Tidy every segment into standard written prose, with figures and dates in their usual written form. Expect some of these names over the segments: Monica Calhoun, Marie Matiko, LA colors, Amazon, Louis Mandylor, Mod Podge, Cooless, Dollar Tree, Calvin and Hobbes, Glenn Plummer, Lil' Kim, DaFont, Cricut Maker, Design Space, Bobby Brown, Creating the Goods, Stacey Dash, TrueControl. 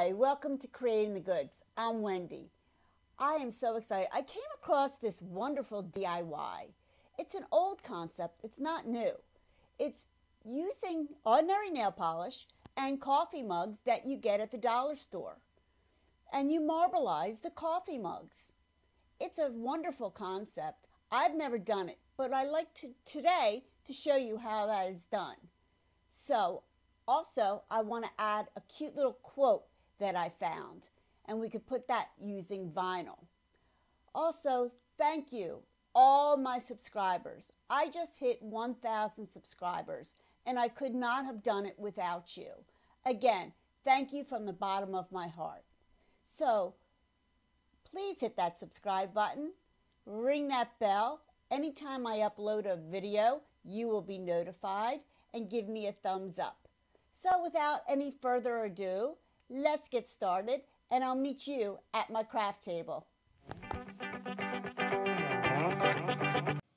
Hi, welcome to Creating the Goods. I'm Wendy. I am so excited. I came across this wonderful DIY. It's an old concept. It's not new. It's using ordinary nail polish and coffee mugs that you get at the dollar store. And you marbleize the coffee mugs. It's a wonderful concept. I've never done it, but I'd like to today to show you how that is done. So also, I want to add a cute little quote that I found, and we could put that using vinyl. Also, thank you, all my subscribers. I just hit 1,000 subscribers, and I could not have done it without you. Again, thank you from the bottom of my heart. So, please hit that subscribe button, ring that bell. Anytime I upload a video, you will be notified, and give me a thumbs up. So without any further ado, let's get started, and I'll meet you at my craft table.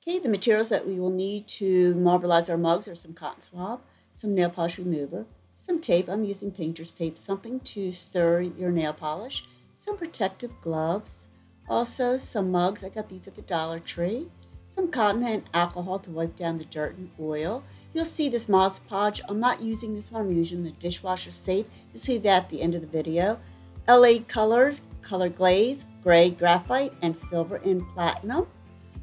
Okay, the materials that we will need to marbleize our mugs are some cotton swab, some nail polish remover, some tape. I'm using painter's tape, something to stir your nail polish, some protective gloves, also some mugs. I got these at the Dollar Tree, some cotton and alcohol to wipe down the dirt and oil. You'll see this Mod Podge. I'm not using this one. I'm using the dishwasher safe. You'll see that at the end of the video. LA colors, color glaze, gray, graphite, and silver and platinum.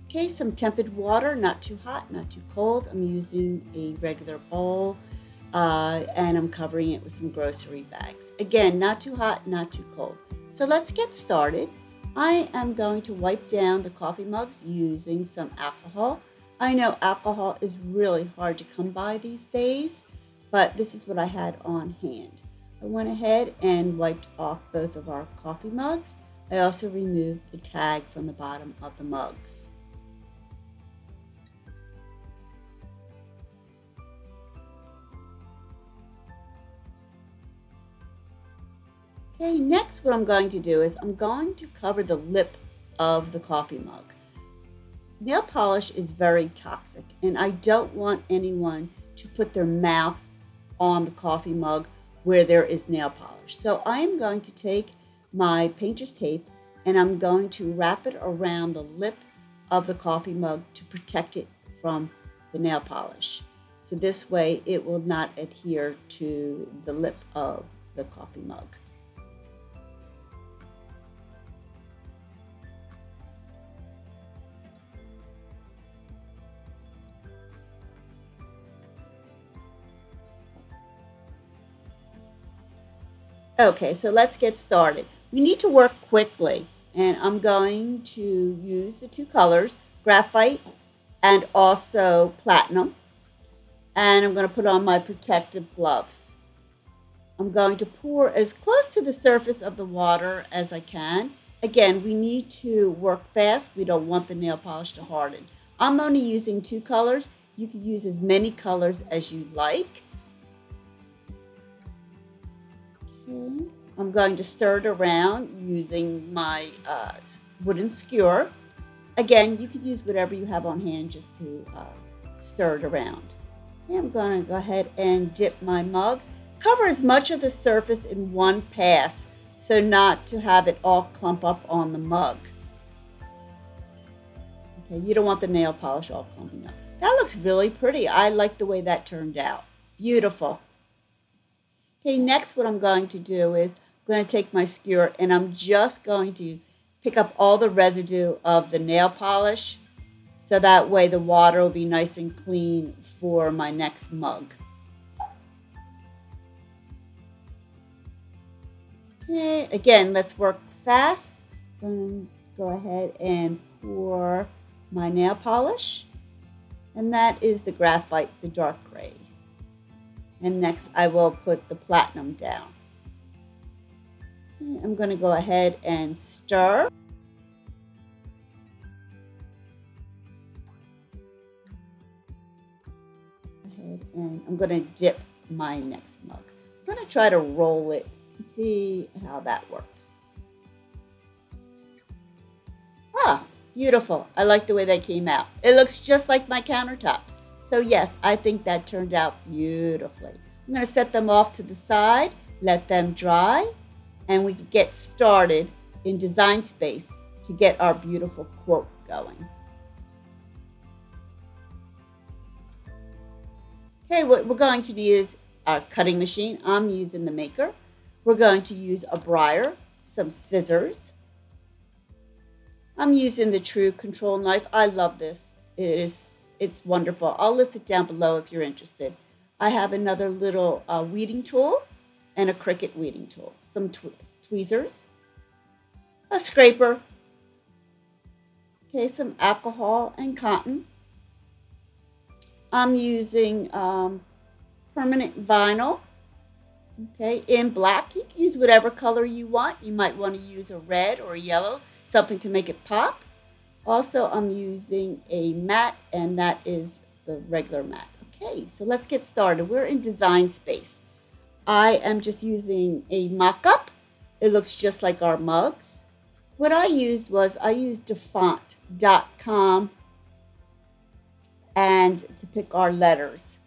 Okay, some tempered water, not too hot, not too cold. I'm using a regular bowl and I'm covering it with some grocery bags. Again, not too hot, not too cold. So let's get started. I am going to wipe down the coffee mugs using some alcohol. I know alcohol is really hard to come by these days, but this is what I had on hand. I went ahead and wiped off both of our coffee mugs. I also removed the tag from the bottom of the mugs. Okay, next what I'm going to do is I'm going to cover the lip of the coffee mug. Nail polish is very toxic, and I don't want anyone to put their mouth on the coffee mug where there is nail polish. So I am going to take my painter's tape and I'm going to wrap it around the lip of the coffee mug to protect it from the nail polish. So this way it will not adhere to the lip of the coffee mug. Okay, so let's get started. We need to work quickly, and I'm going to use the two colors, graphite and also platinum, and I'm going to put on my protective gloves. I'm going to pour as close to the surface of the water as I can. Again, we need to work fast. We don't want the nail polish to harden. I'm only using two colors. You can use as many colors as you like. I'm going to stir it around using my wooden skewer. Again, you could use whatever you have on hand just to stir it around. And I'm going to go ahead and dip my mug. Cover as much of the surface in one pass, so not to have it all clump up on the mug. Okay, you don't want the nail polish all clumping up. That looks really pretty. I like the way that turned out. Beautiful. Okay, next what I'm going to do is I'm going to take my skewer and I'm just going to pick up all the residue of the nail polish, so that way the water will be nice and clean for my next mug. Okay, again, let's work fast. I'm going to go ahead and pour my nail polish, and that is the graphite, the dark gray. And next I will put the platinum down. I'm going to go ahead and stir. And I'm going to dip my next mug. I'm going to try to roll it and see how that works. Ah, beautiful. I like the way that came out. It looks just like my countertops. So yes, I think that turned out beautifully. I'm going to set them off to the side, let them dry, and we could get started in Design Space to get our beautiful quote going. Okay, what we're going to use our cutting machine. I'm using the Maker. We're going to use a briar, some scissors. I'm using the TrueControl knife. I love this. It's wonderful. I'll list it down below if you're interested. I have another little weeding tool and a Cricut weeding tool, some tweezers, a scraper, okay, some alcohol and cotton. I'm using permanent vinyl, okay, in black. You can use whatever color you want. You might want to use a red or a yellow, something to make it pop. Also, I'm using a mat, and that is the regular mat. Okay, so let's get started. We're in Design Space. I am just using a mock-up. It looks just like our mugs. What I used was I used DaFont.com and to pick our letters.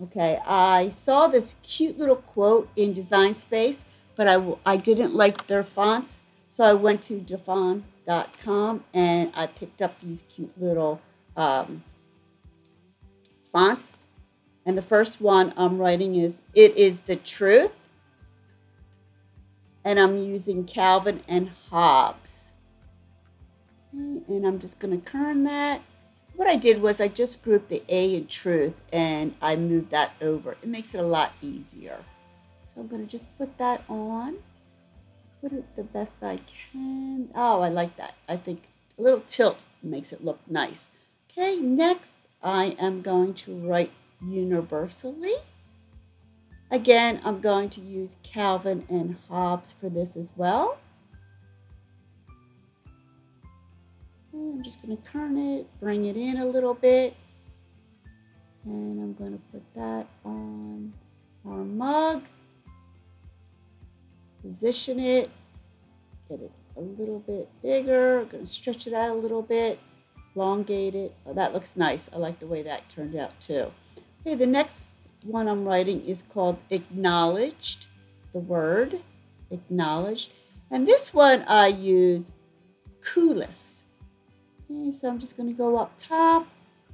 Okay, I saw this cute little quote in Design Space, but I didn't like their fonts, so I went to DaFont.com and I picked up these cute little fonts. And the first one I'm writing is, "It is the truth." And I'm using Calvin and Hobbes. Okay, and I'm just going to kern that. What I did was I just grouped the A in truth and I moved that over. It makes it a lot easier. So I'm going to just put that on. Put it the best I can. Oh, I like that. I think a little tilt makes it look nice. Okay, next I am going to write universally. Again, I'm going to use Calvin and Hobbes for this as well. And I'm just going to turn it, bring it in a little bit, and I'm going to put that on our mug, position it, get it a little bit bigger. I'm going to stretch it out a little bit, elongate it. Oh, that looks nice. I like the way that turned out too. Okay, the next one I'm writing is called Acknowledged, the word, acknowledged. And this one I use Cooless. So I'm just going to go up top,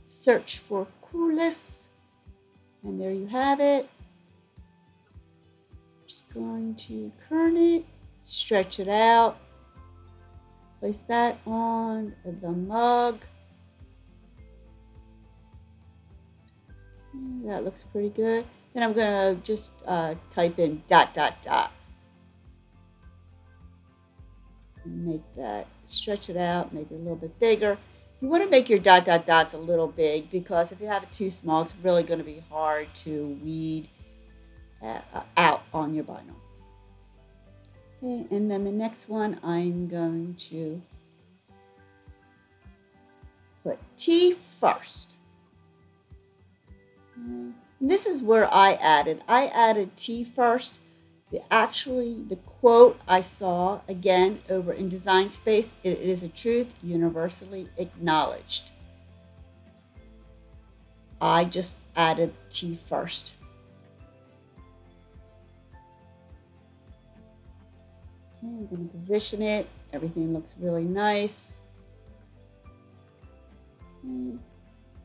search for Cooless, and there you have it. Just going to kern it, stretch it out, place that on the mug. That looks pretty good. Then I'm going to just type in ... and make that, stretch it out, make it a little bit bigger. You want to make your ... a little big, because if you have it too small, it's really going to be hard to weed out on your vinyl. Okay, and then the next one I'm going to put T first. And this is where I added T first. Actually, the quote I saw, again, over in Design Space, "It is a truth universally acknowledged." I just added T first. Okay, I'm going to position it. Everything looks really nice. Okay.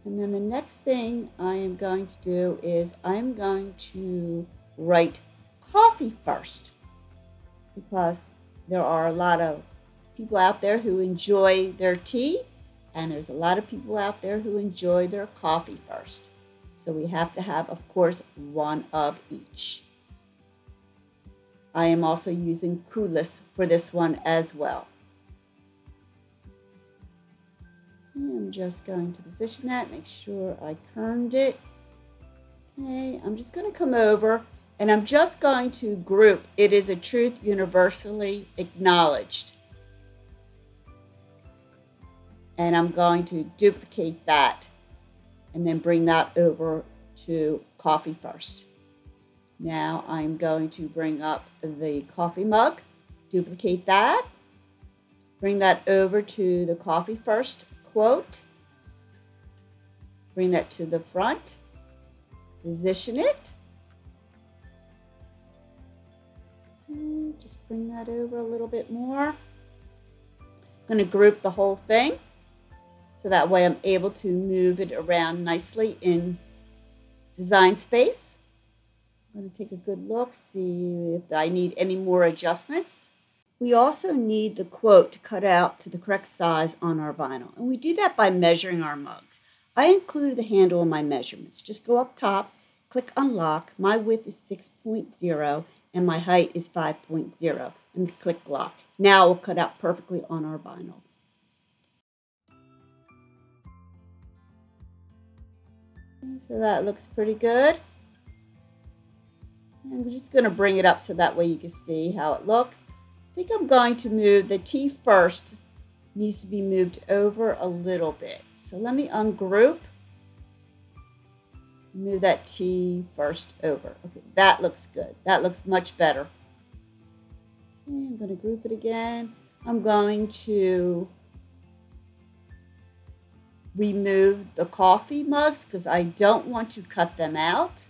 And then the next thing I am going to do is I'm going to write coffee first, because there are a lot of people out there who enjoy their tea, and there's a lot of people out there who enjoy their coffee first. So we have to have, of course, one of each. I am also using Cooless for this one as well. I'm just going to position that, make sure I turned it. Okay, I'm just going to come over. And I'm just going to group "It is a truth universally acknowledged." And I'm going to duplicate that and then bring that over to coffee first. Now I'm going to bring up the coffee mug, duplicate that, bring that over to the coffee first quote, bring that to the front, position it. Okay, just bring that over a little bit more. I'm going to group the whole thing so that way I'm able to move it around nicely in Design Space. I'm going to take a good look, see if I need any more adjustments. We also need the quote to cut out to the correct size on our vinyl, and we do that by measuring our mugs. I included the handle in my measurements. Just go up top, click unlock. My width is 6.0 and my height is 5.0, and click lock. Now it will cut out perfectly on our vinyl. So that looks pretty good. And we're just going to bring it up so that way you can see how it looks. I think I'm going to move the T first. Needs to be moved over a little bit. So let me ungroup. Move that T first over. Okay, that looks good. That looks much better. Okay, I'm going to group it again. I'm going to remove the coffee mugs because I don't want to cut them out.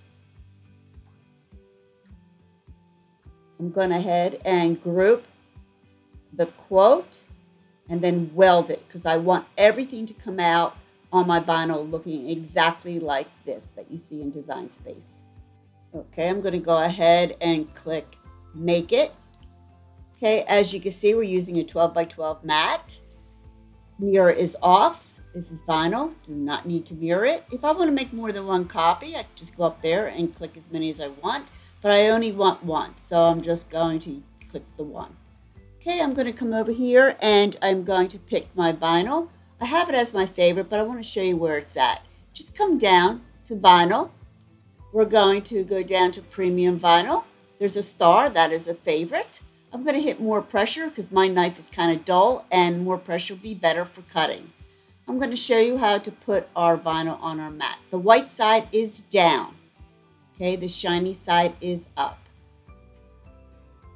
I'm going ahead and group the quote and then weld it because I want everything to come out on my vinyl looking exactly like this that you see in Design Space. Okay, I'm going to go ahead and click Make It. Okay, as you can see, we're using a 12x12 mat. Mirror is off. This is vinyl. Do not need to mirror it. If I want to make more than one copy, I just go up there and click as many as I want, but I only want one, so I'm just going to click the one. Okay, I'm going to come over here and I'm going to pick my vinyl. I have it as my favorite, but I want to show you where it's at. Just come down to vinyl. We're going to go down to premium vinyl. There's a star, that is a favorite. I'm going to hit more pressure because my knife is kind of dull and more pressure will be better for cutting. I'm going to show you how to put our vinyl on our mat. The white side is down. Okay, the shiny side is up.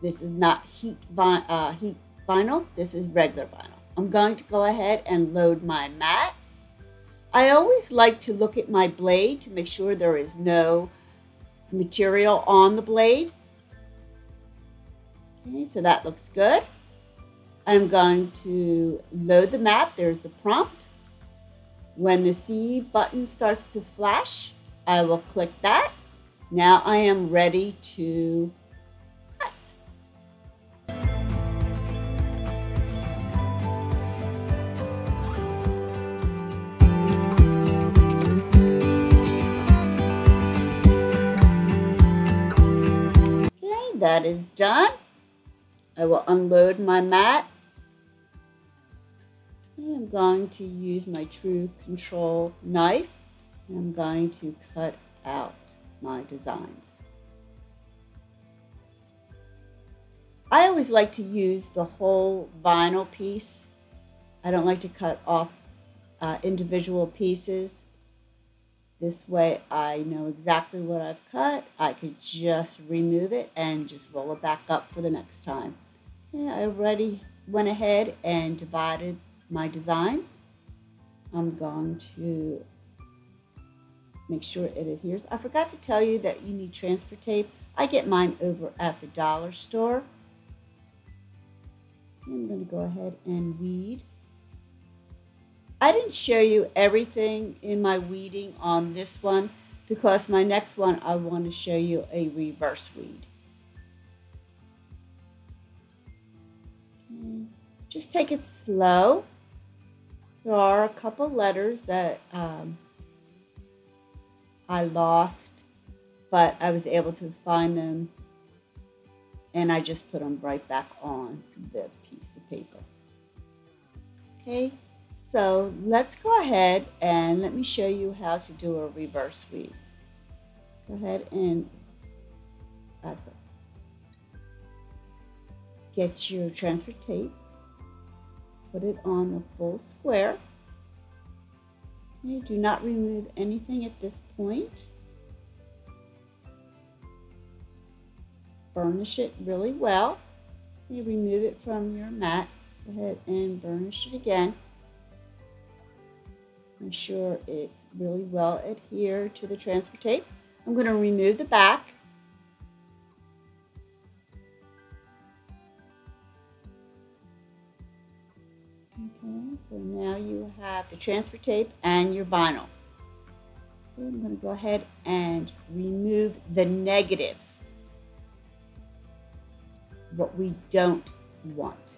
This is not heat vinyl, this is regular vinyl. I'm going to go ahead and load my mat. I always like to look at my blade to make sure there is no material on the blade. Okay, so that looks good. I'm going to load the mat. There's the prompt. When the C button starts to flash, I will click that. Now I am ready to That is done. I will unload my mat. I'm going to use my TrueControl knife and I'm going to cut out my designs. I always like to use the whole vinyl piece. I don't like to cut off individual pieces. This way I know exactly what I've cut. I could just remove it and just roll it back up for the next time. Yeah, I already went ahead and divided my designs. I'm going to make sure it adheres. I forgot to tell you that you need transfer tape. I get mine over at the dollar store. I'm going to go ahead and weed. I didn't show you everything in my weeding on this one because my next one I want to show you a reverse weed. Okay. Just take it slow. There are a couple letters that I lost, but I was able to find them and I just put them right back on the piece of paper. Okay. So let's go ahead and let me show you how to do a reverse weave. Go ahead and get your transfer tape, put it on a full square. You do not remove anything at this point. Burnish it really well. You remove it from your mat. Go ahead and burnish it again. Make sure it's really well adhered to the transfer tape. I'm going to remove the back. Okay, so now you have the transfer tape and your vinyl. Okay, I'm going to go ahead and remove the negative, what we don't want.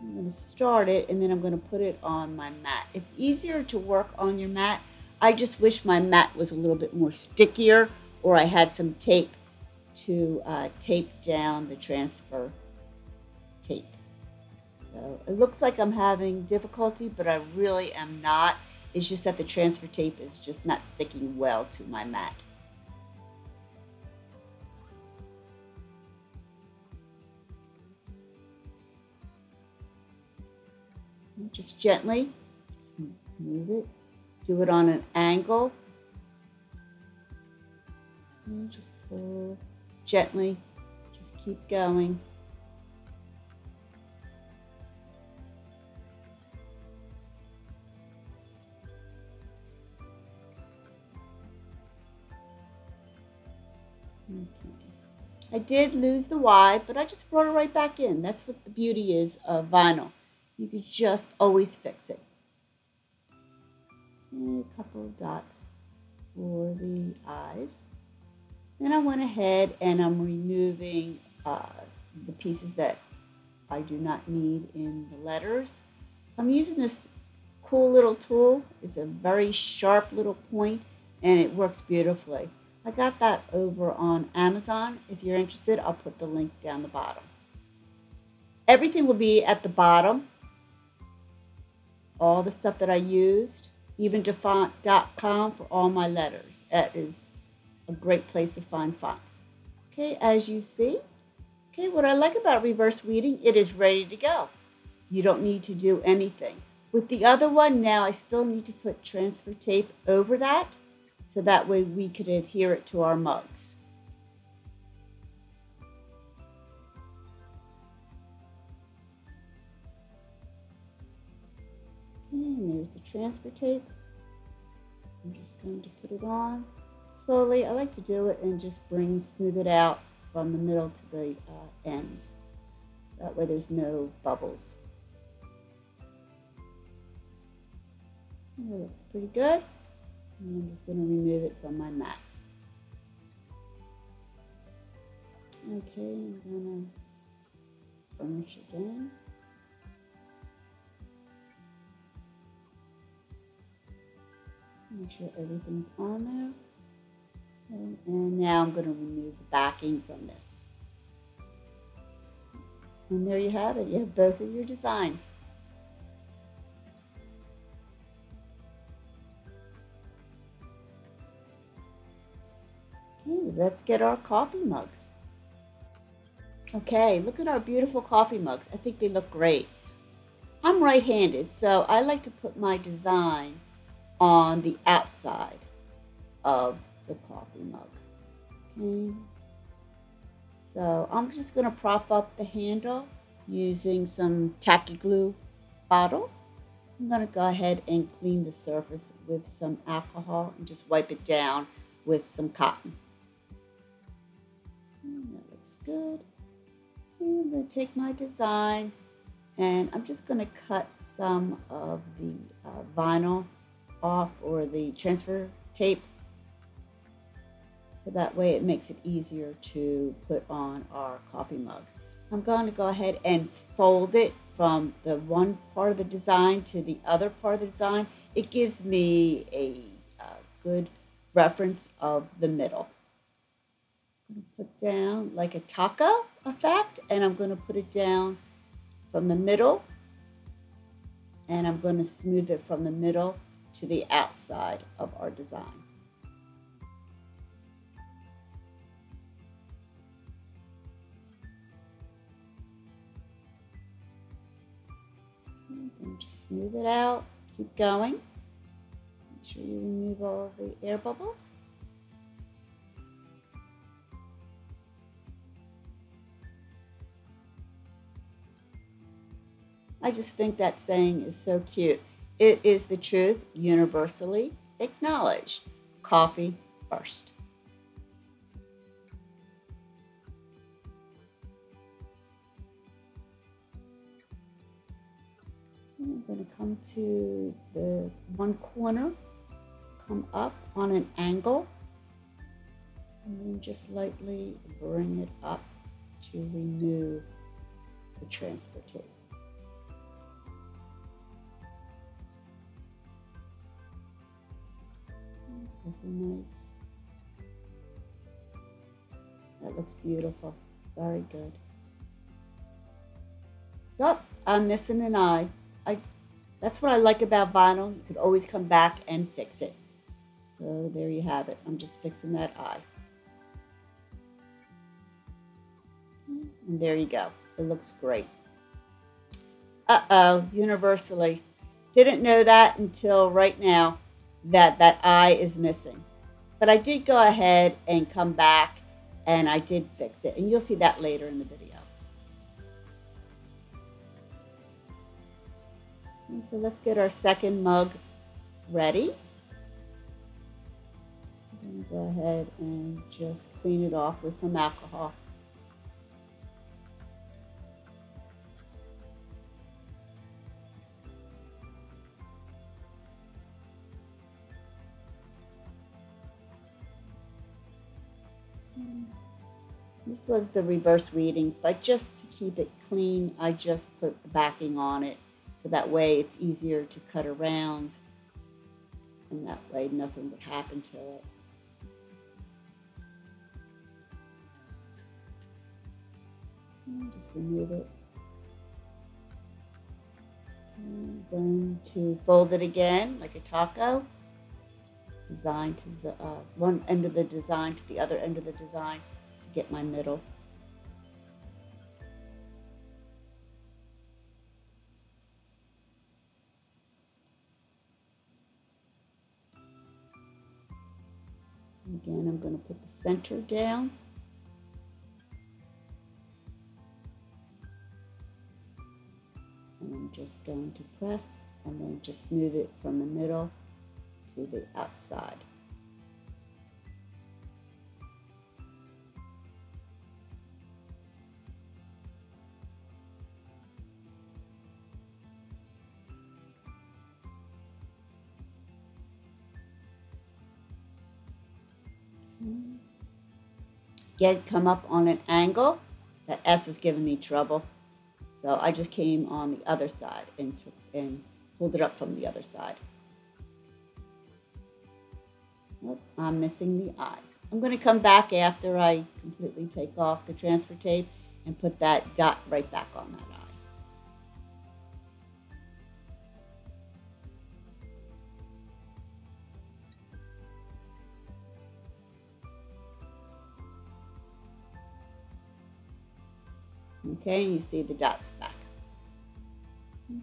I'm going to start it and then I'm going to put it on my mat. It's easier to work on your mat. I just wish my mat was a little bit more stickier, or I had some tape to tape down the transfer tape. So it looks like I'm having difficulty, but I really am not. It's just that the transfer tape is just not sticking well to my mat. Just gently, just move it, do it on an angle, and just pull gently, just keep going. Okay. I did lose the Y, but I just brought it right back in. That's what the beauty is of vinyl. You could just always fix it. And a couple of dots for the eyes. Then I went ahead and I'm removing the pieces that I do not need in the letters. I'm using this cool little tool. It's a very sharp little point and it works beautifully. I got that over on Amazon. If you're interested, I'll put the link down the bottom. Everything will be at the bottom. All the stuff that I used, even DaFont.com for all my letters. That is a great place to find fonts. Okay, as you see, okay, what I like about reverse weeding, it is ready to go. You don't need to do anything. With the other one now, I still need to put transfer tape over that, so that way we could adhere it to our mugs. And there's the transfer tape. I'm just going to put it on slowly. I like to do it and just smooth it out from the middle to the ends. So that way there's no bubbles. And it looks pretty good. And I'm just going to remove it from my mat. Okay, I'm going to burnish again. Make sure everything's on there. Okay, and now I'm going to remove the backing from this. And there you have it. You have both of your designs. Okay, let's get our coffee mugs. Okay, look at our beautiful coffee mugs. I think they look great. I'm right-handed, so I like to put my design on the outside of the coffee mug. Okay, so I'm just going to prop up the handle using some tacky glue bottle. I'm going to go ahead and clean the surface with some alcohol and just wipe it down with some cotton. And that looks good. And I'm going to take my design and I'm just going to cut some of the vinyl off, or the transfer tape, so that way it makes it easier to put on our coffee mug. I'm going to go ahead and fold it from the one part of the design to the other part of the design. It gives me a good reference of the middle. I'm going to put down like a taco effect, and I'm going to put it down from the middle, and I'm going to smooth it from the middle to the outside of our design. And just smooth it out, keep going. Make sure you remove all of the air bubbles. I just think that saying is so cute. It is the truth universally acknowledged. Coffee first. I'm going to come to the one corner, come up on an angle, and then just lightly bring it up to remove the transfer tape. That's looking nice. That looks beautiful. Very good. Yup, I'm missing an eye. That's what I like about vinyl. You could always come back and fix it. So there you have it. I'm just fixing that eye. And there you go. It looks great. Uh-oh, universally. Didn't know that until right now that that eye is missing. But I did go ahead and come back and I did fix it. And you'll see that later in the video. And so let's get our second mug ready. I'm going to go ahead and just clean it off with some alcohol. This was the reverse reading, but just to keep it clean, I just put the backing on it. So that way it's easier to cut around, and that way nothing would happen to it. And just remove it. And I'm going to fold it again like a taco. Design to the, one end of the design to the other end of the design to get my middle. Again, I'm going to put the center down. And I'm just going to press and then just smooth it from the middle to the outside. Again, come up on an angle. That S was giving me trouble. So I just came on the other side and pulled it up from the other side. Nope, I'm missing the eye. I'm going to come back after I completely take off the transfer tape and put that dot right back on that eye. Okay, you see the dots back.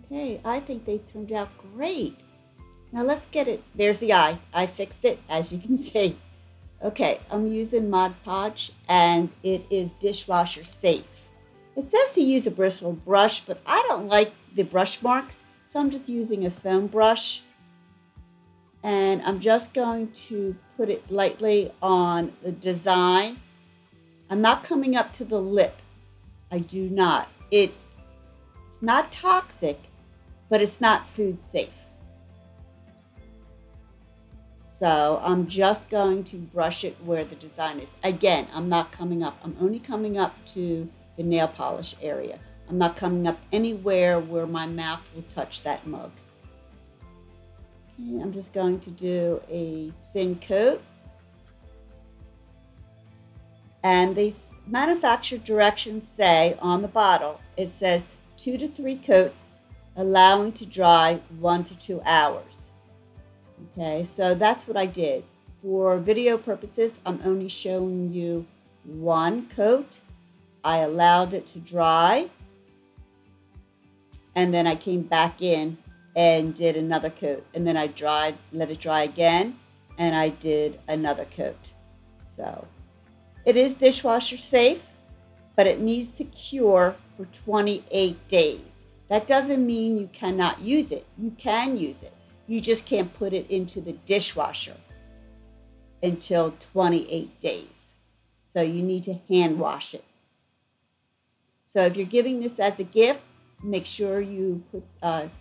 Okay, I think they turned out great. Now let's get it. There's the eye. I fixed it, as you can see. Okay, I'm using Mod Podge, and it is dishwasher safe. It says to use a bristle brush, but I don't like the brush marks, so I'm just using a foam brush. And I'm just going to put it lightly on the design. I'm not coming up to the lip. I do not. It's not toxic, but it's not food safe. So I'm just going to brush it where the design is. Again, I'm not coming up. I'm only coming up to the nail polish area. I'm not coming up anywhere where my mouth will touch that mug. And I'm just going to do a thin coat. And these manufacturer directions say on the bottle, it says 2 to 3 coats, allowing to dry 1 to 2 hours. Okay, so that's what I did. For video purposes, I'm only showing you one coat. I allowed it to dry. And then I came back in and did another coat. And then I dried, let it dry again, and I did another coat. So it is dishwasher safe, but it needs to cure for 28 days. That doesn't mean you cannot use it. You can use it. You just can't put it into the dishwasher until 28 days. So you need to hand wash it. So if you're giving this as a gift, make sure you put,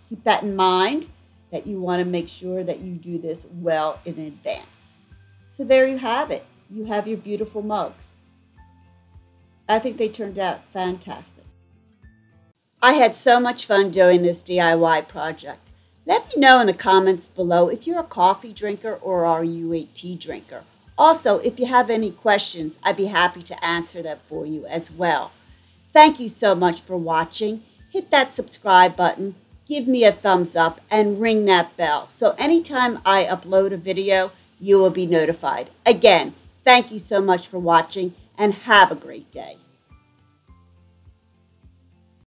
keep that in mind, that you want to make sure that you do this well in advance. So there you have it. You have your beautiful mugs. I think they turned out fantastic. I had so much fun doing this DIY project. Let me know in the comments below if you're a coffee drinker or are you a tea drinker. Also, if you have any questions, I'd be happy to answer them for you as well. Thank you so much for watching. Hit that subscribe button, give me a thumbs up, and ring that bell so anytime I upload a video, you will be notified. Again, thank you so much for watching, and have a great day.